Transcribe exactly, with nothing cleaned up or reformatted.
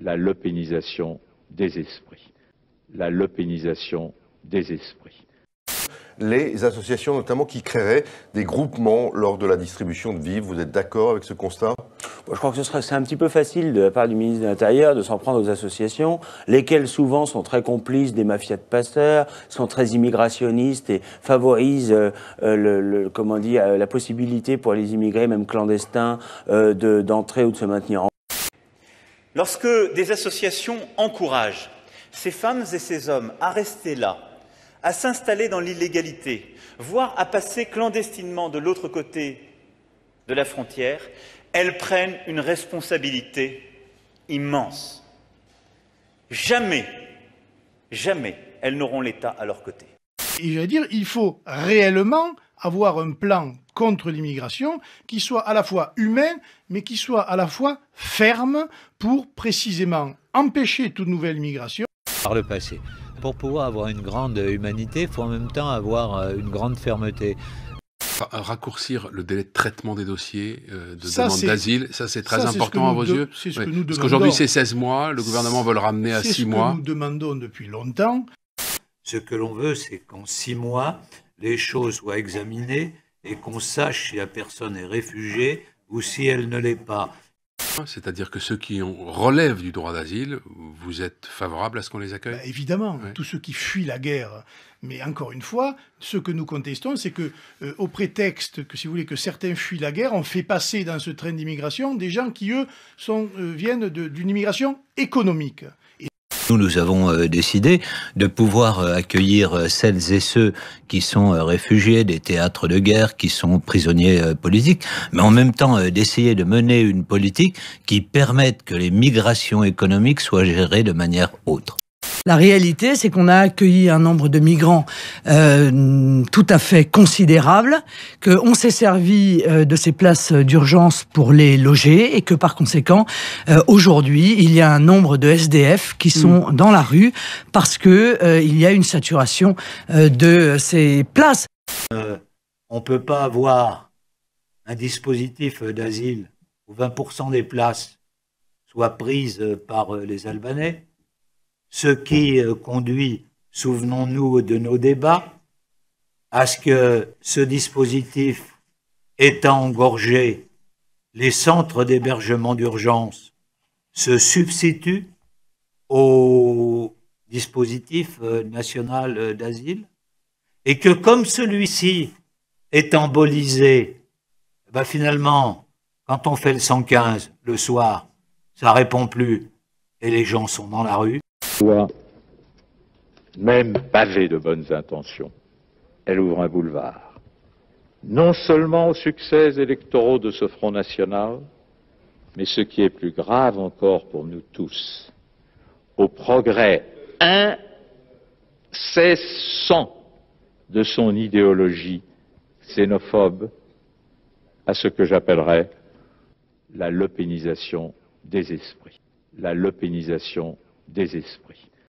la lepénisation des esprits. La lepénisation des esprits. Les associations notamment qui créeraient des groupements lors de la distribution de vivres, vous êtes d'accord avec ce constat? Je crois que ce serait, c'est un petit peu facile de la part du ministre de l'Intérieur de s'en prendre aux associations, lesquelles souvent sont très complices des mafias de passeurs, sont très immigrationnistes et favorisent euh, le, le, comment dire, la possibilité pour les immigrés, même clandestins, euh, de, d'entrer ou de se maintenir en... Lorsque des associations encouragent ces femmes et ces hommes à rester là, à s'installer dans l'illégalité, voire à passer clandestinement de l'autre côté de la frontière, elles prennent une responsabilité immense. Jamais, jamais, elles n'auront l'État à leur côté. Et je vais dire, il faut réellement avoir un plan contre l'immigration qui soit à la fois humain, mais qui soit à la fois ferme pour précisément empêcher toute nouvelle immigration. Par le passé. Pour pouvoir avoir une grande humanité, il faut en même temps avoir une grande fermeté. Enfin, raccourcir le délai de traitement des dossiers euh, de ça, demande d'asile, ça c'est très ça, important à vos de, yeux. Ce oui. que Parce qu'aujourd'hui c'est seize mois, le gouvernement veut le ramener à six mois. C'est ce que nous demandons depuis longtemps. Ce que l'on veut, c'est qu'en six mois, les choses soient examinées et qu'on sache si la personne est réfugiée ou si elle ne l'est pas. C'est-à-dire que ceux qui ont, relèvent du droit d'asile, vous êtes favorable à ce qu'on les accueille? Bah évidemment, ouais. Tous ceux qui fuient la guerre. Mais encore une fois, ce que nous contestons, c'est que, euh, au prétexte que, si vous voulez, que certains fuient la guerre, on fait passer dans ce train d'immigration des gens qui, eux, sont, euh, viennent d'une immigration économique. Et... Nous, nous avons décidé de pouvoir accueillir celles et ceux qui sont réfugiés des théâtres de guerre, qui sont prisonniers politiques, mais en même temps d'essayer de mener une politique qui permette que les migrations économiques soient gérées de manière autre. La réalité, c'est qu'on a accueilli un nombre de migrants euh, tout à fait considérable, qu'on s'est servi euh, de ces places d'urgence pour les loger et que par conséquent, euh, aujourd'hui, il y a un nombre de S D F qui sont mmh. dans la rue parce que euh, il y a une saturation euh, de ces places. Euh, on ne peut pas avoir un dispositif d'asile où vingt pour cent des places soient prises par les Albanais. Ce qui conduit, souvenons-nous de nos débats, à ce que ce dispositif ait engorgé les centres d'hébergement d'urgence, se substitue au dispositif national d'asile, et que comme celui-ci est embolisé, ben finalement, quand on fait le cent quinze le soir, ça répond plus et les gens sont dans la rue. Soit même pavée de bonnes intentions, elle ouvre un boulevard, non seulement aux succès électoraux de ce Front national, mais ce qui est plus grave encore pour nous tous, au progrès incessant de son idéologie xénophobe, à ce que j'appellerais la lepénisation des esprits. La lepénisation des esprits. des esprits.